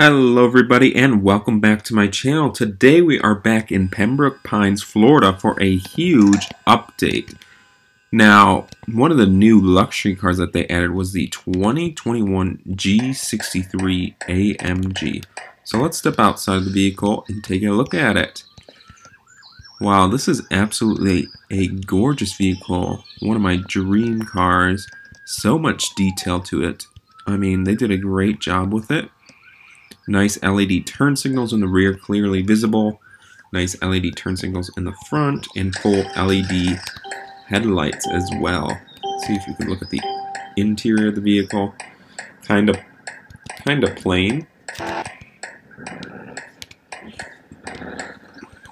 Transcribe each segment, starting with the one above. Hello everybody and welcome back to my channel. Today we are back in Pembroke Pines, Florida for a huge update. Now, one of the new luxury cars that they added was the 2021 G63 AMG. So let's step outside of the vehicle and take a look at it. Wow, this is absolutely a gorgeous vehicle. One of my dream cars. So much detail to it. I mean, they did a great job with it. Nice LED turn signals in the rear, clearly visible. Nice LED turn signals in the front, and full LED headlights as well. See if you can look at the interior of the vehicle. Kind of plain.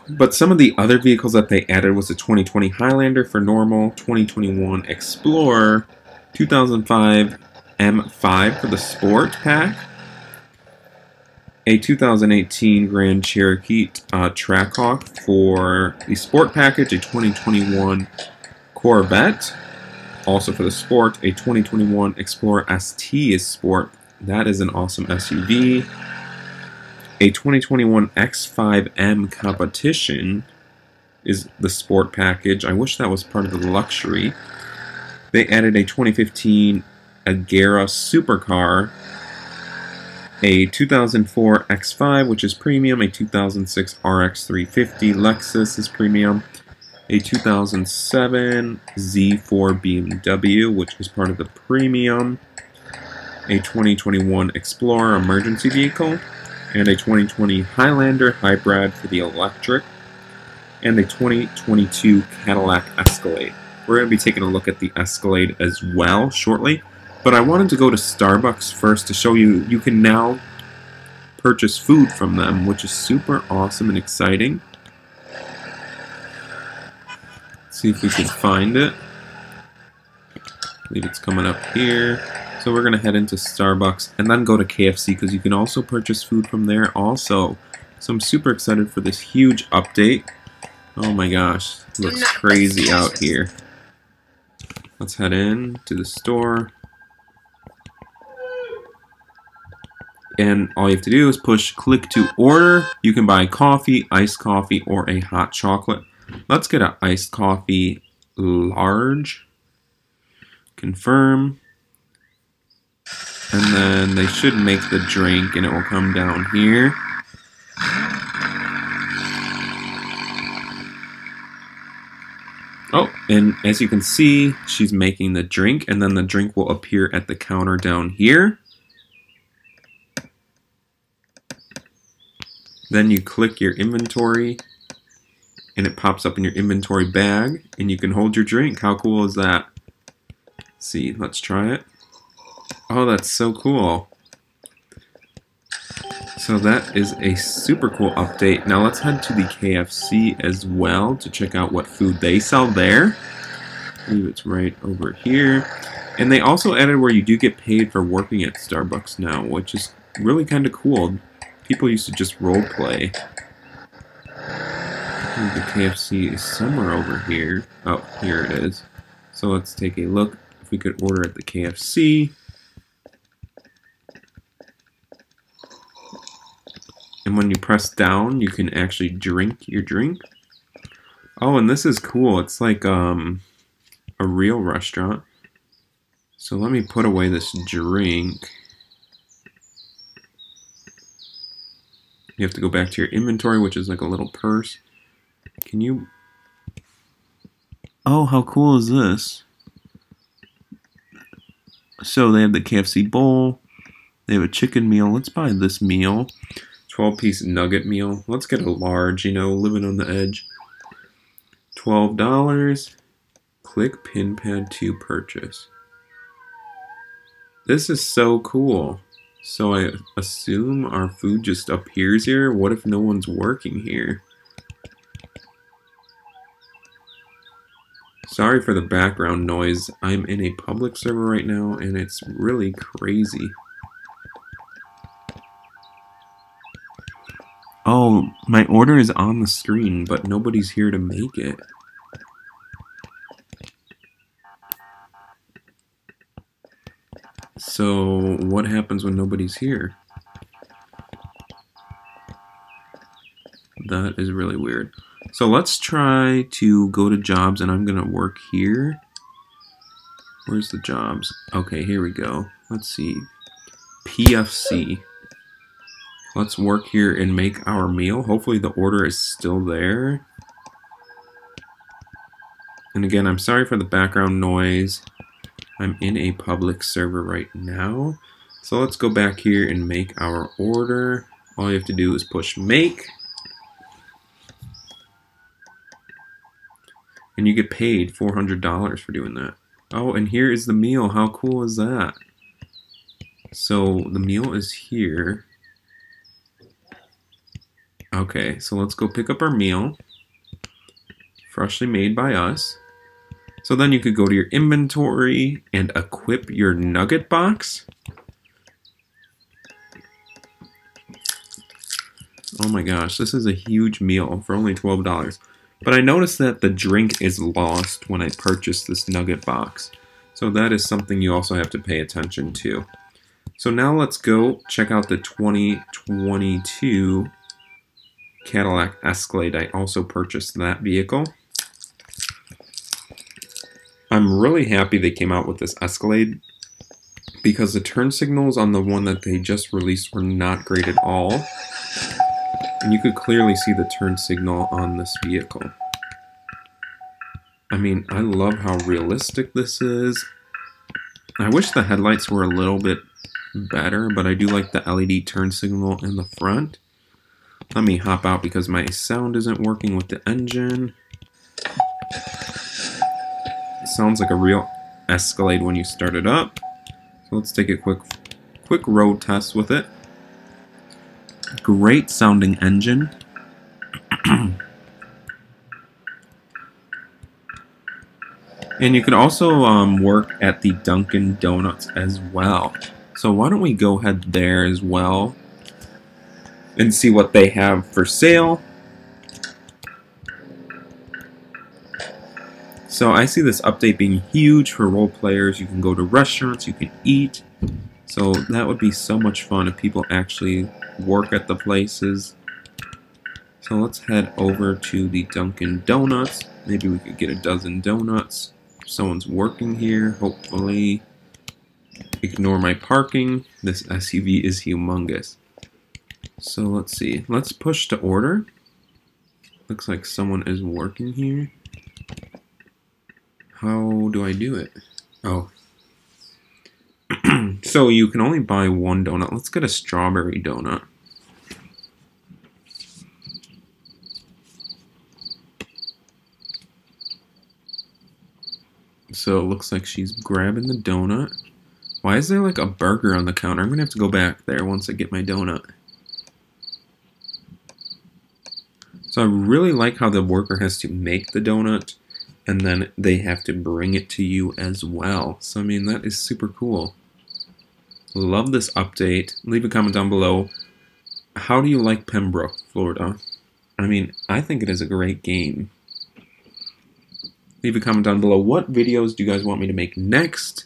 But some of the other vehicles that they added was the 2020 Highlander for normal, 2021 Explorer, 2005 M5 for the Sport Pack, a 2018 Grand Cherokee Trackhawk for the Sport Package, a 2021 Corvette, also for the Sport, a 2021 Explorer ST is Sport. That is an awesome SUV. A 2021 X5M Competition is the Sport Package. I wish that was part of the luxury. They added a 2015 Agera Supercar, a 2004 X5, which is premium, a 2006 RX 350 Lexus is premium, a 2007 Z4 BMW, which is part of the premium, a 2021 Explorer emergency vehicle, and a 2020 Highlander Hybrid for the electric, and a 2022 Cadillac Escalade. We're going to be taking a look at the Escalade as well shortly. But I wanted to go to Starbucks first to show you, you can now purchase food from them, which is super awesome and exciting. Let's see if we can find it. I believe it's coming up here. So we're going to head into Starbucks and then go to KFC because you can also purchase food from there also. So I'm super excited for this huge update. Oh my gosh, it looks crazy out here. Let's head in to the store. And all you have to do is push click to order. You can buy coffee, iced coffee, or a hot chocolate. Let's get an iced coffee large. Confirm. And then they should make the drink and it will come down here. Oh, and as you can see, she's making the drink and then the drink will appear at the counter down here. Then you click your inventory and it pops up in your inventory bag and you can hold your drink. How cool is that? Let's see, let's try it. Oh, that's so cool. So that is a super cool update. Now let's head to the KFC as well to check out what food they sell there. I believe it's right over here. And they also added where you do get paid for working at Starbucks now, which is really kind of cool. People used to just roleplay. I think the KFC is somewhere over here. Oh, here it is. So let's take a look if we could order at the KFC. And when you press down, you can actually drink your drink. Oh, and this is cool. It's like a real restaurant. So let me put away this drink. You have to go back to your inventory, which is like a little purse. Can you... Oh, how cool is this? So they have the KFC bowl. They have a chicken meal. Let's buy this meal. 12-piece nugget meal. Let's get a large, you know, living on the edge. $12. Click pin pad to purchase. This is so cool. So I assume our food just appears here? What if no one's working here? Sorry for the background noise. I'm in a public server right now and it's really crazy. Oh, my order is on the screen, but nobody's here to make it. So, what happens when nobody's here? That is really weird. So let's try to go to jobs, and I'm going to work here. Where's the jobs? Okay, here we go. Let's see. PFC. Let's work here and make our meal. Hopefully the order is still there. And again, I'm sorry for the background noise. I'm in a public server right now. So let's go back here and make our order. All you have to do is push make. And you get paid $400 for doing that. Oh, and here is the meal. How cool is that? So the meal is here. Okay, so let's go pick up our meal. Freshly made by us. So then you could go to your inventory and equip your nugget box. Oh my gosh, this is a huge meal for only $12. But I noticed that the drink is lost when I purchased this nugget box. So that is something you also have to pay attention to. So now let's go check out the 2022 Cadillac Escalade. I also purchased that vehicle. I'm really happy they came out with this Escalade because the turn signals on the one that they just released were not great at all. And you could clearly see the turn signal on this vehicle. I mean, I love how realistic this is. I wish the headlights were a little bit better, but I do like the LED turn signal in the front. Let me hop out because my sound isn't working with the engine. It sounds like a real Escalade when you start it up. So let's take a quick road test with it. Great sounding engine. And you can also work at the Dunkin' Donuts as well. So why don't we go ahead there as well and see what they have for sale. So I see this update being huge for role players. You can go to restaurants, you can eat. So that would be so much fun if people actually work at the places. So let's head over to the Dunkin' Donuts. Maybe we could get a dozen donuts. Someone's working here, hopefully. Ignore my parking. This SUV is humongous. So let's see. Let's push to order. Looks like someone is working here. How do I do it? Oh. So you can only buy one donut. Let's get a strawberry donut. So it looks like she's grabbing the donut. Why is there like a burger on the counter? I'm gonna have to go back there once I get my donut. So I really like how the worker has to make the donut and then they have to bring it to you as well. So I mean, that is super cool. Love this update. Leave a comment down below. How do you like Pembroke, Florida? I mean, I think it is a great game. Leave a comment down below. What videos do you guys want me to make next?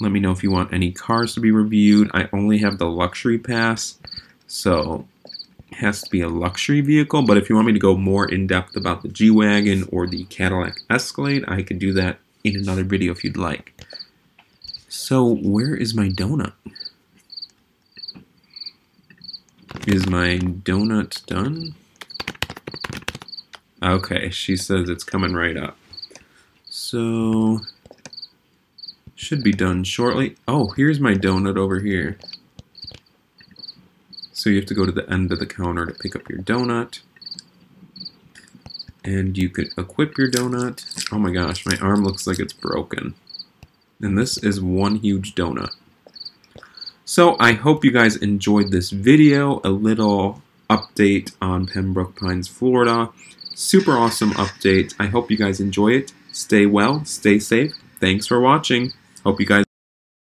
Let me know if you want any cars to be reviewed. I only have the luxury pass, so it has to be a luxury vehicle. But if you want me to go more in-depth about the G-Wagon or the Cadillac Escalade, I could do that in another video if you'd like. So, where is my donut? Is my donut done? Okay, she says it's coming right up. So, should be done shortly. Oh, here's my donut over here. So you have to go to the end of the counter to pick up your donut. And you could equip your donut. Oh my gosh, my arm looks like it's broken. And this is one huge donut. So I hope you guys enjoyed this video, a little update on Pembroke Pines, Florida. Super awesome update. I hope you guys enjoy it. Stay well, stay safe. Thanks for watching. Hope you guys